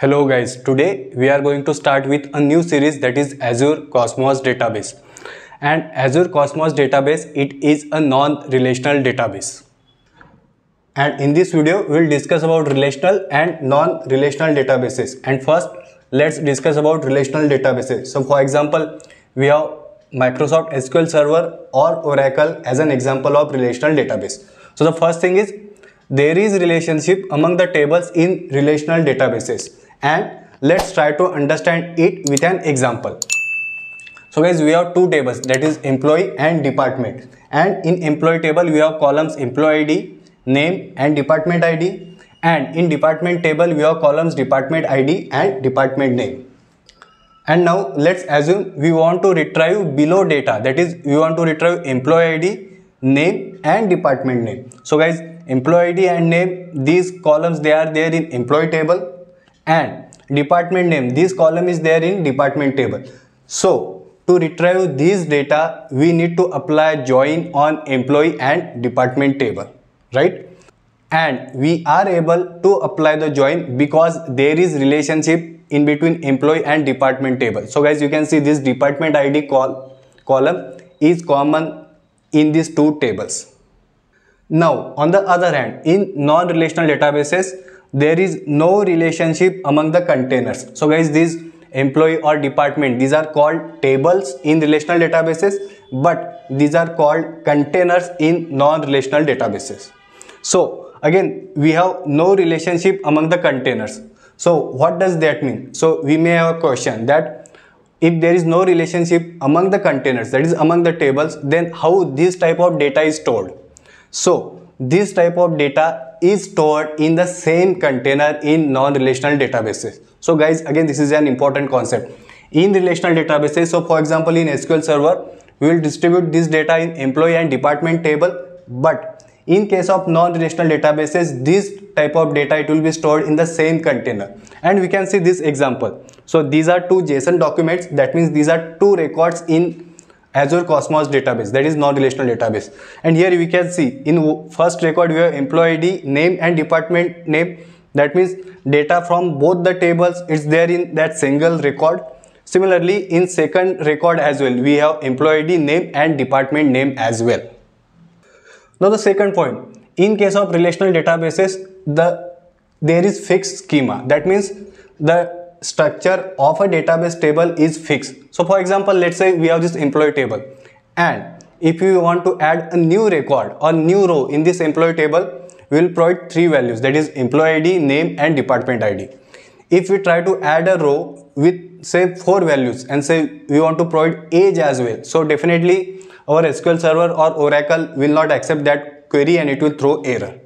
Hello guys, today we are going to start with a new series that is Azure Cosmos Database. And Azure Cosmos Database, it is a non-relational database. And in this video, we will discuss about relational and non-relational databases. And first, let's discuss about relational databases. So for example, we have Microsoft SQL Server or Oracle as an example of relational database. So the first thing is, there is relationship among the tables in relational databases. And let's try to understand it with an example. So guys, we have two tables, that is employee and department. And in employee table, we have columns employee ID, name and department ID. And in department table, we have columns department ID and department name. And now let's assume we want to retrieve below data, that is we want to retrieve employee ID, name and department name. So guys, employee ID and name, these columns they are there in employee table. And department name, this column is there in department table. So to retrieve these data, we need to apply join on employee and department table, right? And we are able to apply the join because there is relationship in between employee and department table. So guys, you can see this department ID column is common in these two tables. Now on the other hand, in non-relational databases, there is no relationship among the containers. So guys, these employee or department, these are called tables in relational databases, but these are called containers in non-relational databases. So again, we have no relationship among the containers. So what does that mean? So we may have a question that if there is no relationship among the containers, that is among the tables, then how this type of data is stored? So this type of data is stored in the same container in non-relational databases. So guys, again, this is an important concept. In relational databases, so for example, in SQL Server, we will distribute this data in employee and department table. But in case of non-relational databases, this type of data, it will be stored in the same container. And we can see this example. So these are two JSON documents. That means these are two records in Azure Cosmos database, that is non-relational database. And here we can see in first record we have employee ID, name and department name. That means data from both the tables is there in that single record. Similarly, in second record as well, we have employee ID, name and department name as well. Now the second point, in case of relational databases, there is fixed schema. That means the structure of a database table is fixed. So for example, let's say we have this employee table, and if you want to add a new record or new row in this employee table, we will provide three values, that is employee ID, name and department ID. If we try to add a row with say four values and say we want to provide age as well, so definitely our SQL Server or Oracle will not accept that query and it will throw error.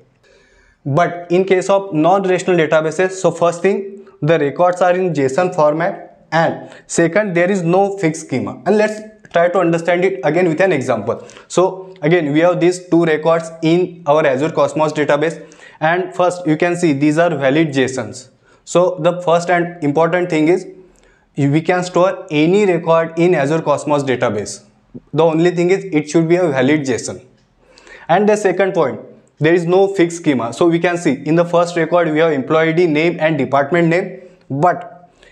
But in case of non-relational databases, so first thing, the records are in JSON format, and second, there is no fixed schema. And let's try to understand it again with an example. So again, we have these two records in our Azure Cosmos database, and first you can see these are valid JSONs. So the first and important thing is we can store any record in Azure Cosmos database. The only thing is it should be a valid JSON. And the second point, there is no fixed schema. So we can see in the first record we have employee ID, name and department name, but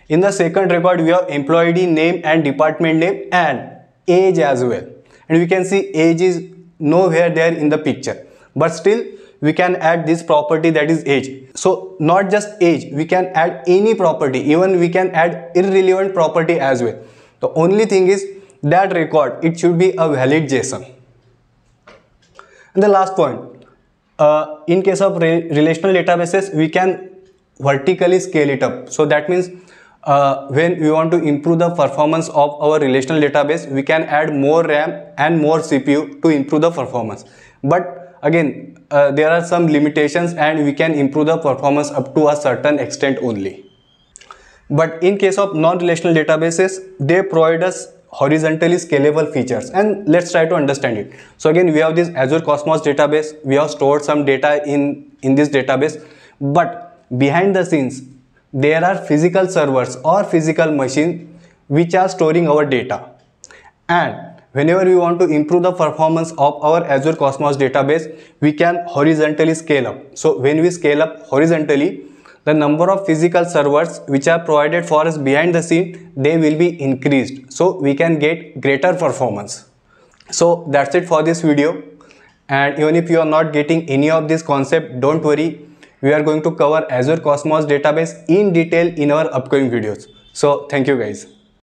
in the second record we have employee ID, name and department name and age as well. And we can see age is nowhere there in the picture, but still we can add this property, that is age. So not just age, we can add any property, even we can add irrelevant property as well. The only thing is that record, it should be a valid JSON. And the last point, in case of relational databases, we can vertically scale it up. So that means when we want to improve the performance of our relational database, we can add more RAM and more CPU to improve the performance. But again, there are some limitations and we can improve the performance up to a certain extent only. But in case of non-relational databases, they provide us horizontally scalable features, and let's try to understand it. So again, we have this Azure Cosmos database, we have stored some data in this database, but behind the scenes there are physical servers or physical machines which are storing our data. And whenever we want to improve the performance of our Azure Cosmos database, we can horizontally scale up. So when we scale up horizontally, the number of physical servers which are provided for us behind the scene, they will be increased, so we can get greater performance. So that's it for this video, and even if you are not getting any of this concept, don't worry, we are going to cover Azure Cosmos database in detail in our upcoming videos. So thank you guys.